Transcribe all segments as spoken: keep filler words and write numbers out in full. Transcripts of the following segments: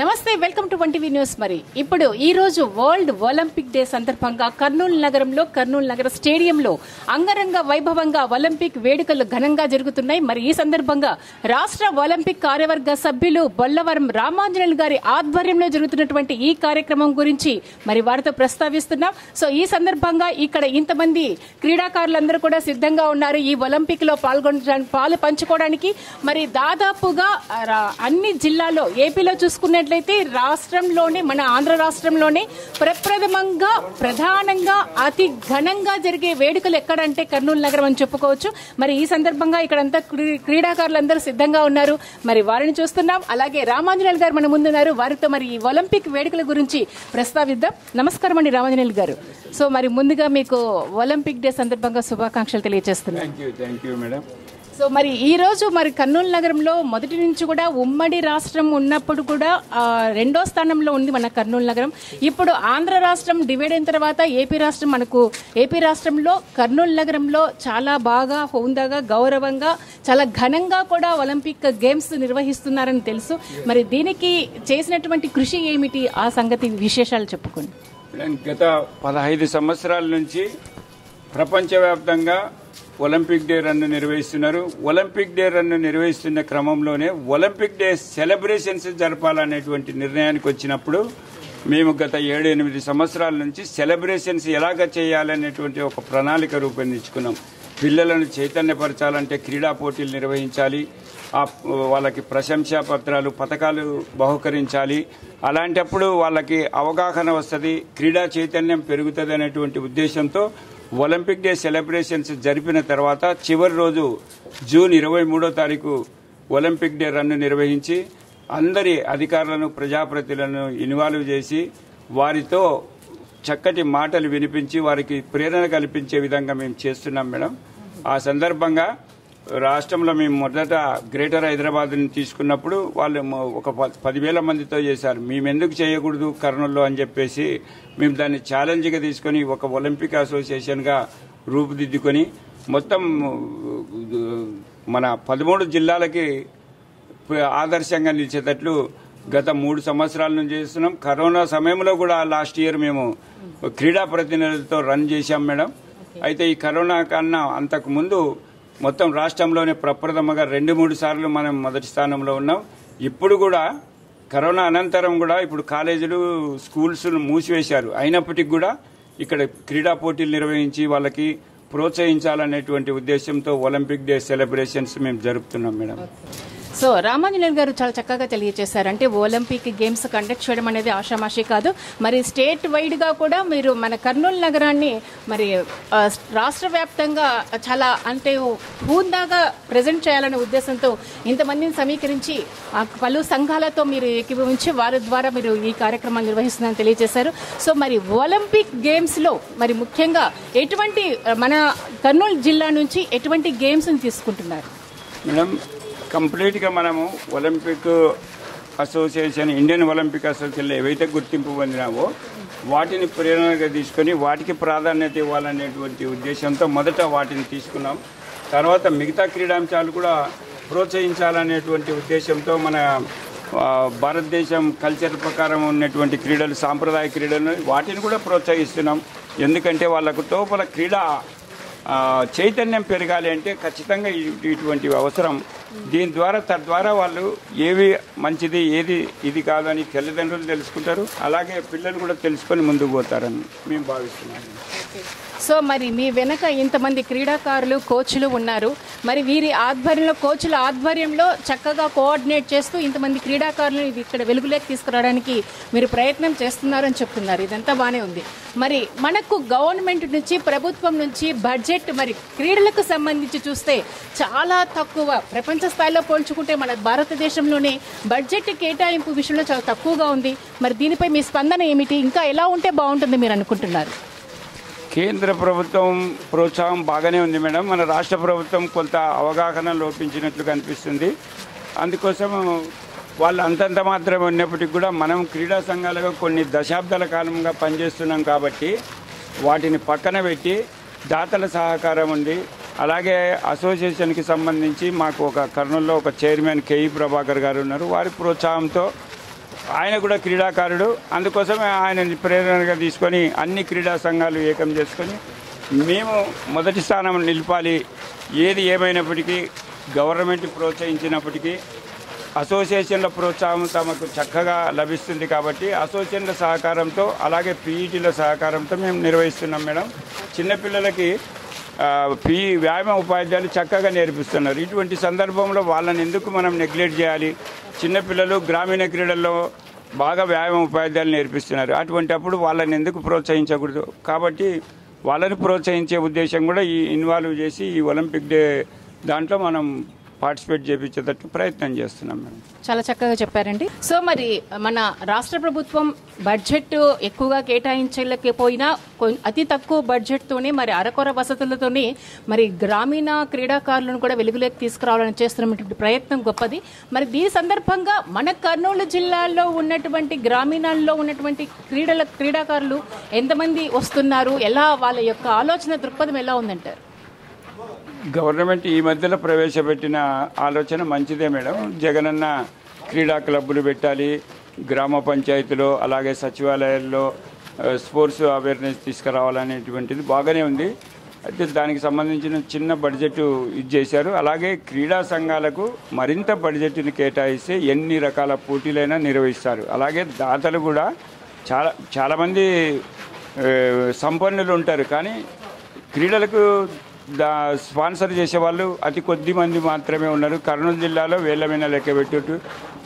नमस्ते welcome to one TV news. मरी इप्पुडु ई रोजु वर्ल्ड ओलंपिक डे संदर्भंगा कर्नूल नगरंलो कर्नूल नगर स्टेडियंलो अंगरंग वैभवंगा ओलंपिक वेడుకలు ఘనంగా జరుగుతున్నాయి। మరి ఈ సందర్భంగా రాష్ట్ర ఒలింపిక్ కార్యవర్గ సభ్యులు బొల్లవరం రామాంజనేయులు గారి ఆధ్వర్యంలో జరుగుతున్నటువంటి ఈ కార్యక్రమం గురించి మరి వారితో ప్రస్తావిస్తున్నాం। సో ఈ సందర్భంగా ఇక్కడ ఇంతమంది క్రీడాకారులందరూ కూడా సిద్ధంగా ఉన్నారు ఈ ఒలింపిక్ లో పాల్గొనడానికి పాలు పంచుకోవడానికి। మరి దాదాపుగా అన్ని జిల్లాల్లో ఏపీలో చూసుకునే రాష్ట్రంలోనే మన ఆంధ్ర రాష్ట్రంలోనే ప్రప్రథమంగా ప్రధానంగా అతి ఘనంగా జరిగే వేడుకలు ఎక్కడంటే కర్నూలు నగరం అని చెప్పుకోవచ్చు। మరి ఈ సందర్భంగా ఇక్కడంతా క్రీడాకారులందరూ సిద్ధంగా ఉన్నారు, మరి వారిని చూస్తున్నాం। అలాగే రామాంజనేయులు గారు మన ముందున్నారు, వారితో మరి ఈ ఒలింపిక్ వేడుకల గురించి ప్రస్తావిద్దాం। నమస్కారం అండి రామాంజనేయులు గారు। సో మరి ముందుగా మీకు ఒలింపిక్ డే సందర్భంగా శుభాకాంక్షలు తెలియజేస్తున్నాను। సో మరి ఈ రోజు మరి కర్నూలు నగరంలో మొదటి నుంచి కూడా ఉమ్మడి రాష్ట్రం ఉన్నప్పుడు కూడా రెండో స్థానంలో ఉంది మన కర్నూలు నగరం। ఇప్పుడు ఆంధ్ర రాష్ట్రం డివైడ్ అయిన తర్వాత ఏపీ రాష్ట్రం మనకు ఏపీ రాష్ట్రంలో కర్నూలు నగరంలో చాలా బాగా హోందాగా గౌరవంగా చాలా ఘనంగా కూడా ఒలింపిక్ గేమ్స్ నిర్వహిస్తున్నారని తెలుసు। మరి దీనికి చేసినటువంటి కృషి ఏమిటి, ఆ సంగతి విశేషాలు చెప్పుకోండి। గత పదహైదు సంవత్సరాల నుంచి ప్రపంచవ్యాప్తంగా ఒలింపిక్ డే రన్ నిర్వహిస్తున్నారు। ఒలింపిక్ డే రన్ నిర్వహిస్తున్న క్రమంలోనే ఒలింపిక్ డే సెలబ్రేషన్స్ జరపాలనేటువంటి నిర్ణయానికి వచ్చినప్పుడు మేము గత ఏడు ఎనిమిది సంవత్సరాల నుంచి సెలబ్రేషన్స్ ఎలాగ చేయాలనేటువంటి ఒక ప్రణాళిక రూపొందించుకున్నాం। పిల్లలను చైతన్యపరచాలంటే క్రీడా పోటీలు నిర్వహించాలి, వాళ్ళకి ప్రశంసా పత్రాలు పథకాలు బహుకరించాలి, అలాంటప్పుడు వాళ్ళకి అవగాహన వస్తుంది, క్రీడా చైతన్యం పెరుగుతుంది అనేటువంటి ఉద్దేశంతో ఒలింపిక్ డే సెలబ్రేషన్స్ జరిపిన తర్వాత చివరి రోజు జూన్ ఇరవై మూడో తారీఖు ఒలింపిక్ డే రన్ను నిర్వహించి అందరి అధికారులను ప్రజాప్రతినిధులను ఇన్వాల్వ్ చేసి వారితో చక్కటి మాటలు వినిపించి వారికి ప్రేరణ కల్పించే విధంగా మేము చేస్తున్నాం మేడం। ఆ సందర్భంగా రాష్ట్రంలో మేము మొదట గ్రేటర్ హైదరాబాద్ని తీసుకున్నప్పుడు వాళ్ళు ఒక పదివేల మందితో చేశారు, మేమెందుకు చేయకూడదు కర్నూల్లో అని చెప్పేసి మేము దాన్ని ఛాలెంజ్గా తీసుకొని ఒక ఒలింపిక్ అసోసియేషన్గా రూపుదిద్దుకొని మొత్తం మన పదమూడు జిల్లాలకి ఆదర్శంగా నిలిచేటట్లు గత మూడు సంవత్సరాల నుంచి చేస్తున్నాం। కరోనా సమయంలో కూడా లాస్ట్ ఇయర్ మేము క్రీడా ప్రతినిధులతో రన్ చేశాం మేడం। అయితే ఈ కరోనా కన్నా అంతకుముందు మొత్తం రాష్ట్రంలోనే ప్రప్రథమగా రెండు మూడు సార్లు మనం మొదటి స్థానంలో ఉన్నాం। ఇప్పుడు కూడా కరోనా అనంతరం కూడా ఇప్పుడు కాలేజీలు స్కూల్స్ను మూసివేశారు, అయినప్పటికీ కూడా ఇక్కడ క్రీడా పోటీలు నిర్వహించి వాళ్ళకి ప్రోత్సహించాలనేటువంటి ఉద్దేశంతో ఒలింపిక్ డే సెలబ్రేషన్స్ మేము జరుపుతున్నాం మేడం। సో రామాంజనేయులు గారు చాలా చక్కగా తెలియజేశారు, అంటే ఒలింపిక్ గేమ్స్ కండక్ట్ చేయడం అనేది ఆషామాషి కాదు, మరి స్టేట్ వైడ్గా కూడా మీరు మన కర్నూలు నగరాన్ని మరి రాష్ట్ర వ్యాప్తంగా చాలా అంటే హుందాగా ప్రజెంట్ చేయాలనే ఉద్దేశంతో ఇంతమందిని సమీకరించి పలు సంఘాలతో మీరు ఏకీభవించి వారి ద్వారా మీరు ఈ కార్యక్రమాన్ని నిర్వహిస్తున్నారని తెలియజేశారు। సో మరి ఒలింపిక్ గేమ్స్లో మరి ముఖ్యంగా ఎటువంటి మన కర్నూలు జిల్లా నుంచి ఎటువంటి గేమ్స్ని తీసుకుంటున్నారు మేడం? కంప్లీట్గా మనము ఒలింపిక్ అసోసియేషన్ ఇండియన్ ఒలింపిక్ అసోసియేషన్లో ఏవైతే గుర్తింపు పొందినావో వాటిని ప్రేరణగా తీసుకొని వాటికి ప్రాధాన్యత ఇవ్వాలనేటువంటి ఉద్దేశంతో మొదట వాటిని తీసుకున్నాం। తర్వాత మిగతా క్రీడాంశాలు కూడా ప్రోత్సహించాలనేటువంటి ఉద్దేశంతో మన భారతదేశం కల్చర్ ప్రకారం ఉన్నటువంటి క్రీడలు సాంప్రదాయ క్రీడలు వాటిని కూడా ప్రోత్సహిస్తున్నాం। ఎందుకంటే వాళ్ళకు తోపల క్రీడా చైతన్యం పెరగాలి అంటే ఖచ్చితంగా ఇటువంటి అవసరం, దీని ద్వారా తద్వారా వాళ్ళు ఏవి మంచిది ఏది ఇది కాదని తల్లిదండ్రులు తెలుసుకుంటారు, అలాగే పిల్లలు కూడా తెలుసుకొని ముందుకు పోతారని మేము భావిస్తున్నాము। సో మరి మీ వెనక ఇంతమంది క్రీడాకారులు కోచ్లు ఉన్నారు, మరి వీరి ఆధ్వర్యంలో కోచ్ల ఆధ్వర్యంలో చక్కగా కోఆర్డినేట్ చేస్తూ ఇంతమంది క్రీడాకారులు ఇక్కడ వెలుగులోకి తీసుకురావడానికి మీరు ప్రయత్నం చేస్తున్నారని చెప్తున్నారు, ఇదంతా బాగానే ఉంది। మరి మనకు గవర్నమెంట్ నుంచి ప్రభుత్వం నుంచి బడ్జెట్ మరి క్రీడలకు సంబంధించి చూస్తే చాలా తక్కువ, ప్రపంచ స్థాయిలో పోల్చుకుంటే మన భారతదేశంలోనే బడ్జెట్ కేటాయింపు విషయంలో చాలా తక్కువగా ఉంది। మరి దీనిపై మీ స్పందన ఏమిటి, ఇంకా ఎలా ఉంటే బాగుంటుంది మీరు అనుకుంటున్నారు? కేంద్ర ప్రభుత్వం ప్రోత్సాహం బాగానే ఉంది మేడం, మన రాష్ట్ర ప్రభుత్వం కొంత అవగాహన లోపించినట్లు కనిపిస్తుంది, అందుకోసం వాళ్ళు అంతంత మాత్రమే ఉన్నప్పటికీ కూడా మనం క్రీడా సంఘాలుగా కొన్ని దశాబ్దాల కాలంగా పనిచేస్తున్నాం కాబట్టి వాటిని పక్కన పెట్టి దాతల సహకారం ఉంది, అలాగే అసోసియేషన్కి సంబంధించి మాకు ఒక కర్నూలులో ఒక చైర్మన్ కేఈ ప్రభాకర్ గారు ఉన్నారు, వారి ప్రోత్సాహంతో ఆయన కూడా క్రీడాకారుడు అందుకోసం ఆయనని ప్రేరణగా తీసుకొని అన్ని క్రీడా సంఘాలు ఏకం చేసుకొని మేము మొదటి స్థానం నిలపాలి. ఏది ఏమైనప్పటికీ గవర్నమెంట్ ప్రోత్సహించినప్పటికీ అసోసియేషన్ల ప్రోత్సాహం తమకు చక్కగా లభిస్తుంది కాబట్టి అసోసియేషన్ల సహకారంతో అలాగే పీఈటీల సహకారంతో మేము నిర్వహిస్తున్నాం మేడం. చిన్నపిల్లలకి పీ వ్యాయామ ఉపాధ్యాయులు చక్కగా నేర్పిస్తున్నారు. ఇటువంటి సందర్భంలో వాళ్ళని ఎందుకు మనం నెగ్లెక్ట్ చేయాలి? చిన్నపిల్లలు గ్రామీణ క్రీడల్లో బాగా వ్యాయామ ఉపాధ్యాయులు నేర్పిస్తున్నారు. అటువంటి అప్పుడు వాళ్ళని ఎందుకు ప్రోత్సహించకూడదు? కాబట్టి వాళ్ళని ప్రోత్సహించే ఉద్దేశం కూడా ఈ ఇన్వాల్వ్ చేసి ఈ ఒలింపిక్ డే దాంట్లో మనం పార్టిసిపేట్ చేయించేటట్టు ప్రయత్నం చేస్తున్నాం మేడం. చాలా చక్కగా చెప్పారండి. సో మరి మన రాష్ట్ర ప్రభుత్వం బడ్జెట్ ఎక్కువగా కేటాయించలేకపోయినా అతి తక్కువ బడ్జెట్తోనే మరి అరకొర వసతులతోనే మరి గ్రామీణ క్రీడాకారులను కూడా వెలుగులోకి తీసుకురావాలని చేస్తున్నటువంటి ప్రయత్నం గొప్పది. మరి దీని సందర్భంగా మన కర్నూలు జిల్లాలో ఉన్నటువంటి గ్రామీణాల్లో ఉన్నటువంటి క్రీడల క్రీడాకారులు ఎంతమంది వస్తున్నారు, ఎలా వాళ్ళ యొక్క ఆలోచన దృక్పథం ఎలా ఉందంటారు? గవర్నమెంట్ ఈ మధ్యలో ప్రవేశపెట్టిన ఆలోచన మంచిదే మేడం. జగనన్న క్రీడా క్లబ్బులు పెట్టాలి, గ్రామ పంచాయతీలో అలాగే సచివాలయాల్లో స్పోర్ట్స్ అవేర్నెస్ తీసుకురావాలనేటువంటిది బాగానే ఉంది. అయితే దానికి సంబంధించిన చిన్న బడ్జెట్ ఇచ్చేశారు. అలాగే క్రీడా సంఘాలకు మరింత బడ్జెట్ని కేటాయిస్తే ఎన్ని రకాల పోటీలైనా నిర్వహిస్తారు. అలాగే దాతలు కూడా చాలా చాలామంది సంపన్నులు ఉంటారు, కానీ క్రీడలకు దా స్పాన్సర్ చేసేవాళ్ళు అతి కొద్ది మంది మాత్రమే ఉన్నారు. కర్నూలు జిల్లాలో వేల మీద లెక్క పెట్టుట్టు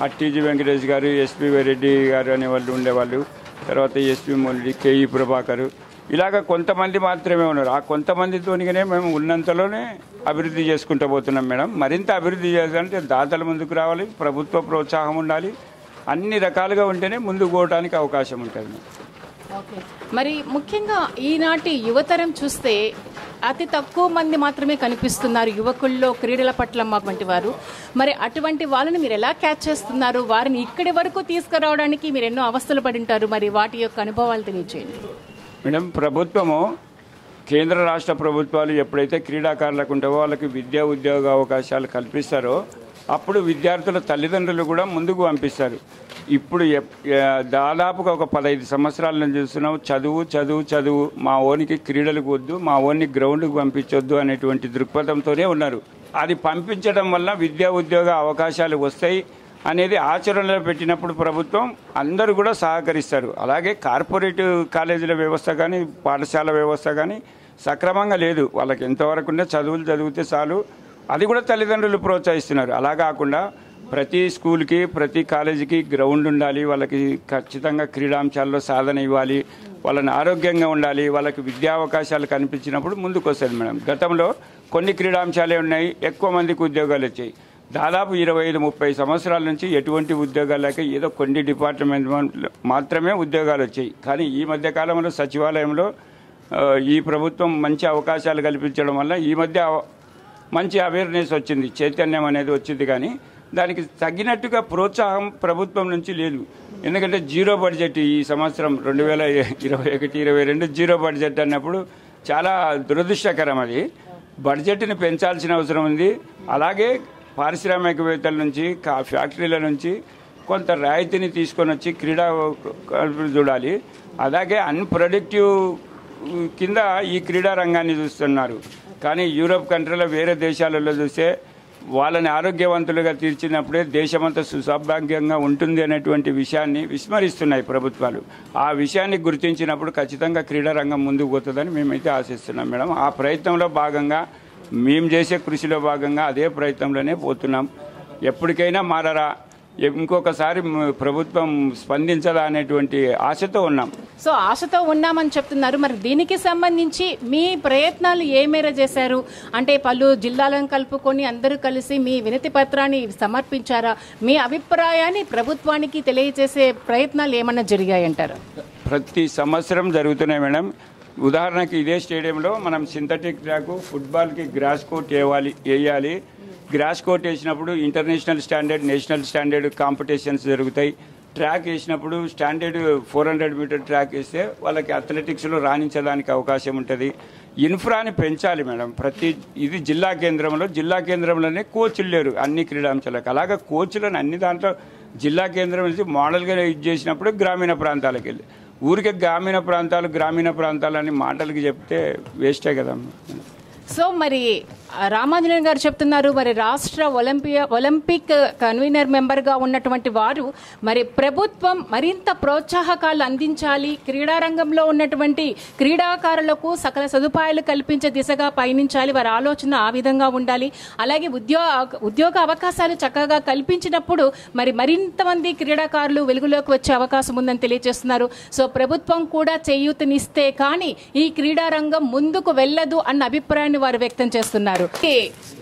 అట్టీజీ వెంకటేష్ గారు, ఎస్పీ రెడ్డి గారు అనేవాళ్ళు ఉండేవాళ్ళు, తర్వాత ఎస్పీ మొల్లి, కేఈ ప్రభాకర్, ఇలాగ కొంతమంది మాత్రమే ఉన్నారు. ఆ కొంతమందితోనిగానే మేము ఉన్నంతలోనే అభివృద్ధి చేసుకుంటూ పోతున్నాం మేడం. మరింత అభివృద్ధి చేయాలంటే దాతలు ముందుకు రావాలి, ప్రభుత్వ ప్రోత్సాహం ఉండాలి, అన్ని రకాలుగా ఉంటేనే ముందుకు పోవడానికి అవకాశం ఉంటుంది. ఓకే, మరి ముఖ్యంగా ఈనాటి యువతరం చూస్తే అతి తక్కువ మంది మాత్రమే కనిపిస్తున్నారు యువకుల్లో క్రీడల పట్ల వంటి వారు. మరి అటువంటి వాళ్ళని మీరు ఎలా క్యాచ్ చేస్తున్నారు? వారిని ఇక్కడి వరకు తీసుకురావడానికి మీరు ఎన్నో అవస్థలు పడి ఉంటారు, మరి వాటి యొక్క అనుభవాలు తెలియజేయండి మేడం. ప్రభుత్వము కేంద్ర రాష్ట్ర ప్రభుత్వాలు ఎప్పుడైతే క్రీడాకారులకు ఉంటావో వాళ్ళకి విద్యా ఉద్యోగ అవకాశాలు కల్పిస్తారో అప్పుడు విద్యార్థుల తల్లిదండ్రులు కూడా ముందుకు పంపిస్తారు. ఇప్పుడు దాదాపుగా ఒక పదహైదు సంవత్సరాల నుంచి చూస్తున్నాం చదువు చదువు చదువు, మా ఓనికి క్రీడలకు వద్దు, మా ఓన్ని గ్రౌండ్కి పంపించొద్దు అనేటువంటి దృక్పథంతోనే ఉన్నారు. అది పంపించడం వల్ల విద్యా ఉద్యోగ అవకాశాలు వస్తాయి అనేది ఆచరణలో పెట్టినప్పుడు ప్రభుత్వం అందరూ కూడా సహకరిస్తారు. అలాగే కార్పొరేట్ కాలేజీల వ్యవస్థ కానీ పాఠశాల వ్యవస్థ కానీ సక్రమంగా లేదు. వాళ్ళకి ఎంతవరకు ఉన్న చదువులు చదివితే చాలు, అది కూడా తల్లిదండ్రులు ప్రోత్సహిస్తున్నారు. అలా కాకుండా ప్రతి స్కూల్కి ప్రతి కాలేజీకి గ్రౌండ్ ఉండాలి, వాళ్ళకి ఖచ్చితంగా క్రీడాంశాల్లో సాధన ఇవ్వాలి, వాళ్ళని ఆరోగ్యంగా ఉండాలి, వాళ్ళకి విద్యా అవకాశాలు కనిపించినప్పుడు ముందుకు వస్తుంది మేడం. గతంలో కొన్ని క్రీడాంశాలే ఉన్నాయి, ఎక్కువ మందికి ఉద్యోగాలు వచ్చాయి. దాదాపు ఇరవై ఐదు ముప్పై సంవత్సరాల నుంచి ఎటువంటి ఉద్యోగాలకి ఏదో కొన్ని డిపార్ట్మెంట్ మాత్రమే ఉద్యోగాలు వచ్చాయి. కానీ ఈ మధ్యకాలంలో సచివాలయంలో ఈ ప్రభుత్వం మంచి అవకాశాలు కల్పించడం వల్ల ఈ మధ్య మంచి అవేర్నెస్ వచ్చింది, చైతన్యం అనేది వచ్చింది. కానీ దానికి తగినట్టుగా ప్రోత్సాహం ప్రభుత్వం నుంచి లేదు. ఎందుకంటే జీరో బడ్జెట్ ఈ సంవత్సరం రెండు వేల ఇరవై ఒకటి ఇరవై రెండు జీరో బడ్జెట్ అన్నప్పుడు చాలా దురదృష్టకరం. అది బడ్జెట్ని పెంచాల్సిన అవసరం ఉంది. అలాగే పారిశ్రామికవేత్తల నుంచి ఫ్యాక్టరీల నుంచి కొంత రాయితీని తీసుకొని వచ్చి క్రీడా చూడాలి. అలాగే అన్ప్రొడక్టివ్ కింద ఈ క్రీడా రంగాన్ని చూస్తున్నారు. కానీ యూరోప్ కంట్రీలో వేరే దేశాలలో చూస్తే వాళ్ళని ఆరోగ్యవంతులుగా తీర్చినప్పుడే దేశమంతా సుసభాగ్యంగా ఉంటుంది అనేటువంటి విషయాన్ని విస్మరిస్తున్నాయి ప్రభుత్వాలు. ఆ విషయాన్ని గుర్తించినప్పుడు ఖచ్చితంగా క్రీడారంగం ముందుకు పోతుందని మేమైతే ఆశిస్తున్నాం మేడం. ఆ ప్రయత్నంలో భాగంగా మేము చేసే కృషిలో భాగంగా అదే ప్రయత్నంలోనే పోతున్నాం. ఎప్పటికైనా మారరా, ఇంకొకసారి ప్రభుత్వం స్పందించదా అనేటువంటి ఆశతో ఉన్నాం. సో ఆశతో ఉన్నామని చెప్తున్నారు. మరి దీనికి సంబంధించి మీ ప్రయత్నాలు ఏ మేర చేశారు? అంటే పలు జిల్లాలను కలుపుకొని అందరూ కలిసి మీ వినతి పత్రాన్ని సమర్పించారా? మీ అభిప్రాయాన్ని ప్రభుత్వానికి తెలియజేసే ప్రయత్నాలు ఏమన్నా జరిగాయంటారు? ప్రతి సంవత్సరం జరుగుతున్నాయి మేడం. ఉదాహరణకి ఇదే స్టేడియంలో మనం సింథటిక్ ట్రాక్ ఫుట్బాల్కి గ్రాస్ కోర్ట్ వేయాలి వేయాలి గ్రాస్ కోర్ట్ వేసినప్పుడు international standard national standard competitions జరుగుతాయి. ట్రాక్ వేసినప్పుడు standard four hundred meter track వేస్తే వాళ్ళకి అథ్లెటిక్స్లో రాణించడానికి అవకాశం ఉంటుంది. ఇన్ఫ్రాని పెంచాలి మేడం. ప్రతి ఇది జిల్లా కేంద్రంలో జిల్లా కేంద్రంలోనే కోచ్లు లేరు అన్ని క్రీడాంశాలకు. అలాగే కోచ్లను అన్ని దాంట్లో జిల్లా కేంద్రం నుంచి మోడల్ గా యూజ్ చేసినప్పుడు గ్రామీణ ప్రాంతాలకు వెళ్ళి ఊరికి గ్రామీణ ప్రాంతాలు గ్రామీణ ప్రాంతాలని మాటలకు చెప్తే వేస్టే కదా అమ్మ. సో మరి రామాంజనేయులు గారు చెప్తున్నారు, మరి రాష్ట్ర ఒలింపియా ఒలింపిక్ కన్వీనర్ మెంబర్గా ఉన్నటువంటి వారు మరి ప్రభుత్వం మరింత ప్రోత్సాహకాలు అందించాలి, క్రీడారంగంలో ఉన్నటువంటి క్రీడాకారులకు సకల సదుపాయాలు కల్పించే దిశగా పయనించాలి, వారి ఆలోచన ఆ విధంగా ఉండాలి. అలాగే ఉద్యోగ ఉద్యోగ అవకాశాలు చక్కగా కల్పించినప్పుడు మరి మరింత మంది క్రీడాకారులు వెలుగులోకి వచ్చే అవకాశం ఉందని తెలియజేస్తున్నారు. సో ప్రభుత్వం కూడా చేయూతనిస్తే కానీ ఈ క్రీడారంగం ముందుకు వెళ్ళదు అన్న అభిప్రాయాన్ని వారు వ్యక్తం చేస్తున్నారు.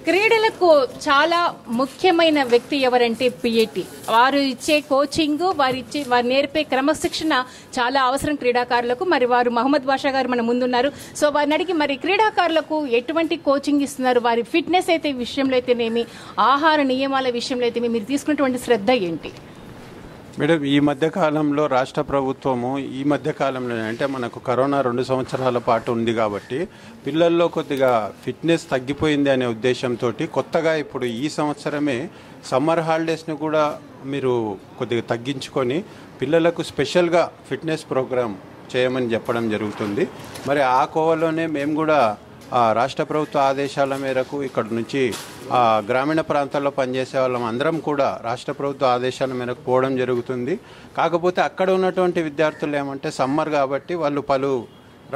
క్రీడలకు చాలా ముఖ్యమైన వ్యక్తి ఎవరంటే పిఈటి. వారు ఇచ్చే కోచింగ్, వారిచ్చే వారు నేర్పే క్రమశిక్షణ చాలా అవసరం క్రీడాకారులకు. మరి వారు మహమ్మద్ బాషా గారు మన ముందున్నారు. సో వారిని అడిగి మరి క్రీడాకారులకు ఎటువంటి కోచింగ్ ఇస్తున్నారు, వారి ఫిట్నెస్ అయితే విషయంలో అయితేనేమి, ఆహార నియమాల విషయంలో అయితే మీరు తీసుకున్నటువంటి శ్రద్ధ ఏంటి? మేడం, ఈ మధ్యకాలంలో రాష్ట్ర ప్రభుత్వము ఈ మధ్యకాలంలో అంటే మనకు కరోనా రెండు సంవత్సరాల పాటు ఉంది కాబట్టి పిల్లల్లో కొద్దిగా ఫిట్నెస్ తగ్గిపోయింది అనే ఉద్దేశంతో కొత్తగా ఇప్పుడు ఈ సంవత్సరమే సమ్మర్ హాలిడేస్ను కూడా మీరు కొద్దిగా తగ్గించుకొని పిల్లలకు స్పెషల్గా ఫిట్నెస్ ప్రోగ్రాం చేయమని చెప్పడం జరుగుతుంది. మరి ఆ కోవలోనే మేము కూడా రాష్ట్ర ప్రభుత్వ ఆదేశాల మేరకు ఇక్కడ నుంచి గ్రామీణ ప్రాంతాల్లో పనిచేసే వాళ్ళం అందరం కూడా రాష్ట్ర ప్రభుత్వ ఆదేశాల మేరకు పోవడం జరుగుతుంది. కాకపోతే అక్కడ ఉన్నటువంటి విద్యార్థులు ఏమంటే సమ్మర్ కాబట్టి వాళ్ళు పలు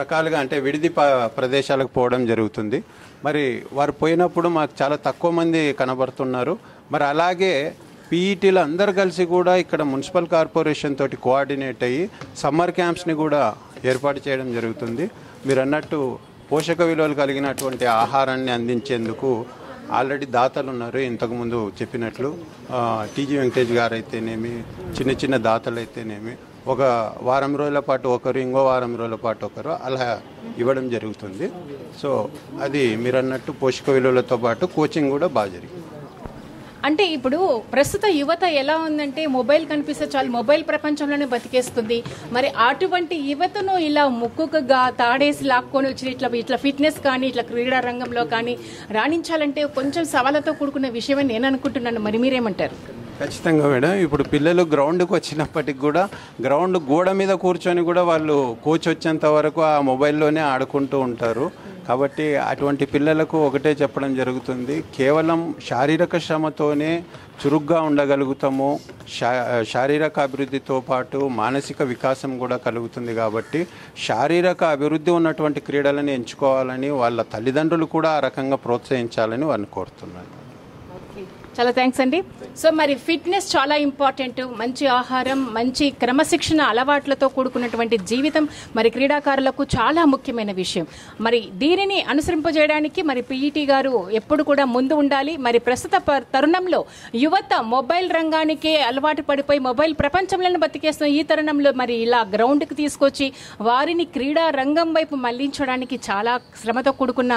రకాలుగా అంటే విడిది ప ప్రదేశాలకు పోవడం జరుగుతుంది. మరి వారు పోయినప్పుడు మాకు చాలా తక్కువ మంది కనబడుతున్నారు. మరి అలాగే పీఈటీలు అందరు కలిసి కూడా ఇక్కడ మున్సిపల్ కార్పొరేషన్ తోటి కోఆర్డినేట్ అయ్యి సమ్మర్ క్యాంప్స్ని కూడా ఏర్పాటు చేయడం జరుగుతుంది. మీరు అన్నట్టు పోషక విలువలు కలిగినటువంటి ఆహారాన్ని అందించేందుకు ఆల్రెడీ దాతలు ఉన్నారు. ఇంతకుముందు చెప్పినట్లు టీజీ వెంకటేష్ గారు అయితేనేమి, చిన్న చిన్న దాతలు అయితేనేమి ఒక వారం రోజుల పాటు ఒకరు, ఇంకో వారం రోజుల పాటు ఒకరు అలా ఇవ్వడం జరుగుతుంది. సో అది మీరు అన్నట్టు పోషక విలువలతో పాటు కోచింగ్ కూడా బాగా జరిగింది. అంటే ఇప్పుడు ప్రస్తుత యువత ఎలా ఉందంటే మొబైల్ కనిపిస్తే చాలు మొబైల్ ప్రపంచంలోనే బతికేస్తుంది. మరి అటువంటి యువతను ఇలా ముక్కుగా తాడేసి లాక్కొని వచ్చి ఇట్లా ఇట్లా ఫిట్నెస్ కానీ ఇట్లా క్రీడా రంగంలో కానీ రాణించాలంటే కొంచెం సవాళ్ళతో కూడుకున్న విషయమే నేను అనుకుంటున్నాను. మరి మీరేమంటారు? ఖచ్చితంగా మేడం, ఇప్పుడు పిల్లలు గ్రౌండ్కి వచ్చినప్పటికి కూడా గ్రౌండ్ గోడ మీద కూర్చొని కూడా వాళ్ళు కోచ్ వచ్చేంత వరకు ఆ మొబైల్లోనే ఆడుకుంటూ ఉంటారు. కాబట్టి అటువంటి పిల్లలకు ఒకటే చెప్పడం జరుగుతుంది, కేవలం శారీరక శ్రమతోనే చురుగ్గా ఉండగలుగుతాము. శా శారీరక అభివృద్ధితో పాటు మానసిక వికాసం కూడా కలుగుతుంది. కాబట్టి శారీరక అభివృద్ధి ఉన్నటువంటి క్రీడలను ఎంచుకోవాలని వాళ్ళ తల్లిదండ్రులు కూడా ఆ రకంగా ప్రోత్సహించాలని వారిని కోరుతున్నారు. చాలా థ్యాంక్స్ అండి. సో మరి ఫిట్నెస్ చాలా ఇంపార్టెంట్, మంచి ఆహారం, మంచి క్రమశిక్షణ అలవాట్లతో కూడుకున్నటువంటి జీవితం మరి క్రీడాకారులకు చాలా ముఖ్యమైన విషయం. మరి దీనిని అనుసరింపజేయడానికి మరి పీఈటీ గారు ఎప్పుడు కూడా ముందు ఉండాలి. మరి ప్రస్తుత తరుణంలో యువత మొబైల్ రంగానికే అలవాటు పడిపోయి మొబైల్ ప్రపంచంలో బతికేస్తున్న ఈ తరుణంలో మరి ఇలా గ్రౌండ్కి తీసుకొచ్చి వారిని క్రీడా రంగం వైపు మళ్లించడానికి చాలా శ్రమతో కూడుకున్న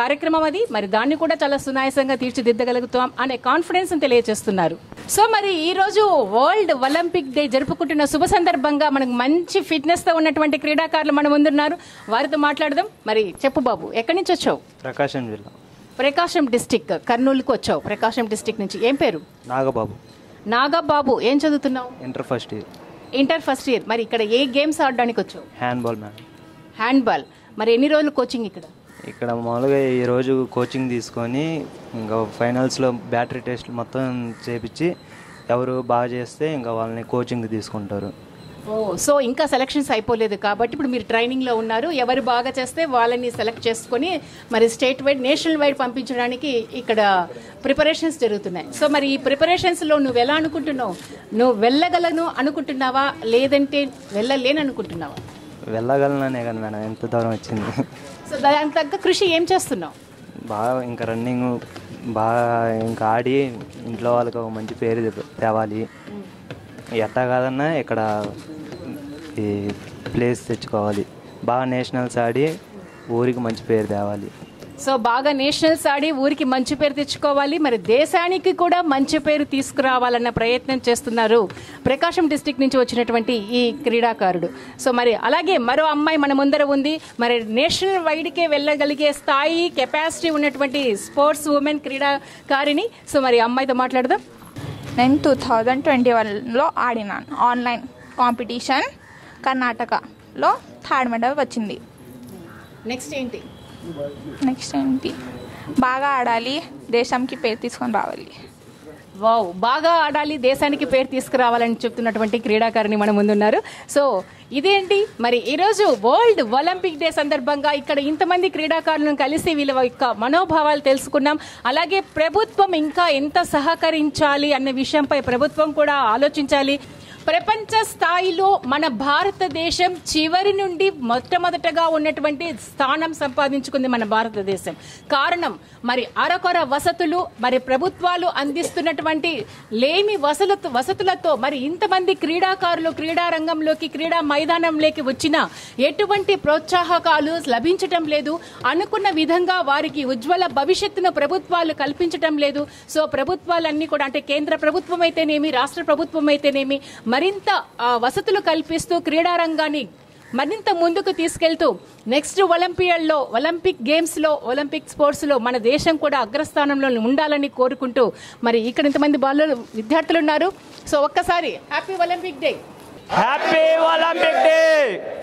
కార్యక్రమం అది. మరి దాన్ని కూడా చాలా సునాయాసంగా తీర్చిదిద్దగలుగుతాం అనే కాన్ఫిడెన్స్ తెలియజేస్తున్నారు. సో మరి ఈ రోజు వరల్డ్ ఒలింపిక్ డే జరుపుకుంటున్న శుభ సందర్భంగా మనకు మంచి ఫిట్నెస్ తో ఉన్నటువంటి క్రీడాకారులు మన ముందున్నారు. వారితో మాట్లాడదాం. మరి చెప్పు బాబు, ఎక్కడి నుంచి వచ్చావు? ప్రకాశం జిల్లా, ప్రకాశం డిస్టిక్, కర్నూలుకు వచ్చావు. ప్రకాశం డిస్టిక్ నుంచి. ఏం పేరు? నాగబాబు. నాగబాబు, ఏం చదువుతున్నావు? Inter first year. Inter first year. మరి ఇక్కడ ఏ గేమ్స్ ఆడడానికి వచ్చావు? Handball ma'am. హ్యాండ్బాల్. మరి ఎన్ని రోజులు కోచింగ్ ఇక్కడ? ఇక్కడ మామూలుగా ఈరోజు కోచింగ్ తీసుకొని ఇంకా ఫైనల్స్లో బ్యాటరీ టెస్ట్ మొత్తం చేపించి ఎవరు బాగా చేస్తే ఇంకా వాళ్ళని కోచింగ్ తీసుకుంటారు. ఓ సో ఇంకా సెలక్షన్స్ అయిపోలేదు కాబట్టి ఇప్పుడు మీరు ట్రైనింగ్లో ఉన్నారు. ఎవరు బాగా చేస్తే వాళ్ళని సెలెక్ట్ చేసుకొని మరి స్టేట్ వైడ్, నేషనల్ వైడ్ పంపించడానికి ఇక్కడ ప్రిపరేషన్స్ జరుగుతున్నాయి. సో మరి ఈ ప్రిపరేషన్స్లో నువ్వు ఎలా అనుకుంటున్నావు? నువ్వు వెళ్ళగలను అనుకుంటున్నావా లేదంటే వెళ్ళలేను అనుకుంటున్నావా? వెళ్ళగలననే కదా మేడం, ఎంత దూరం వచ్చింది. సో దానికి తగ్గ కృషి ఏం చేస్తున్నావు? బాగా ఇంకా రన్నింగ్ బాగా ఇంకా ఆడి ఇంట్లో వాళ్ళకి ఒక మంచి పేరు తేవాలి. ఎట్టా కాదన్నా ఇక్కడ ఈ ప్లేస్ తెచ్చుకోవాలి. బాగా నేషనల్స్ ఆడి ఊరికి మంచి పేరు తేవాలి. సో బాగా నేషనల్స్ ఆడి ఊరికి మంచి పేరు తెచ్చుకోవాలి. మరి దేశానికి కూడా మంచి పేరు తీసుకురావాలన్న ప్రయత్నం చేస్తున్నారు ప్రకాశం డిస్టిక్ నుంచి వచ్చినటువంటి ఈ క్రీడాకారుడు. సో మరి అలాగే మరో అమ్మాయి మన ముందర ఉంది. మరి నేషనల్ వైడ్కే వెళ్ళగలిగే స్థాయి, కెపాసిటీ ఉన్నటువంటి స్పోర్ట్స్ ఉమెన్ క్రీడాకారిణి. సో మరి అమ్మాయితో మాట్లాడదాం. నేను టూ థౌజండ్ ట్వంటీ వన్లో ఆడినాను ఆన్లైన్ కాంపిటీషన్, కర్ణాటకలో థర్డ్ మెడల్ వచ్చింది. నెక్స్ట్ ఏంటి? నెక్స్ట్ ఏంటి బాగా ఆడాలి, దేశంకి పేరు తీసుకొని రావాలి. వావ్, బాగా ఆడాలి, దేశానికి పేరు తీసుకురావాలని చెప్తున్నటువంటి క్రీడాకారిణి మన ముందున్నారు. సో ఇదేంటి మరి ఈరోజు వరల్డ్ ఒలింపిక్ డే సందర్భంగా ఇక్కడ ఇంతమంది క్రీడాకారులను కలిసి వీళ్ళ యొక్క మనోభావాలు తెలుసుకున్నాం. అలాగే ప్రభుత్వం ఇంకా ఎంత సహకరించాలి అనే విషయంపై ప్రభుత్వం కూడా ఆలోచించాలి. ప్రపంచ స్థాయిలో మన భారతదేశం చివరి నుండి మొట్టమొదటగా ఉన్నటువంటి స్థానం సంపాదించుకుంది మన భారతదేశం. కారణం మరి అరకొర వసతులు, మరి ప్రభుత్వాలు అందిస్తున్నటువంటి లేమి వసతులతో వసతులతో మరి ఇంతమంది క్రీడాకారులు క్రీడారంగంలోకి, క్రీడా మైదానంలోకి వచ్చినా ఎటువంటి ప్రోత్సాహకాలు లభించటం లేదు. అనుకున్న విధంగా వారికి ఉజ్వల భవిష్యత్తును ప్రభుత్వాలు కల్పించటం లేదు. సో ప్రభుత్వాలన్నీ కూడా అంటే కేంద్ర ప్రభుత్వం అయితేనేమి, రాష్ట్ర ప్రభుత్వం అయితేనేమి మరింత వసతులు కల్పిస్తూ క్రీడారంగాన్ని మరింత ముందుకు తీసుకెళ్తూ నెక్స్ట్ ఒలింపియడ్లో, ఒలింపిక్ గేమ్స్లో, ఒలింపిక్ స్పోర్ట్స్లో మన దేశం కూడా అగ్రస్థానంలో ఉండాలని కోరుకుంటూ మరి ఇక్కడ ఇంతమంది బాలలు విద్యార్థులు ఉన్నారు. సో ఒక్కసారి happy Olympic day, happy Olympic day.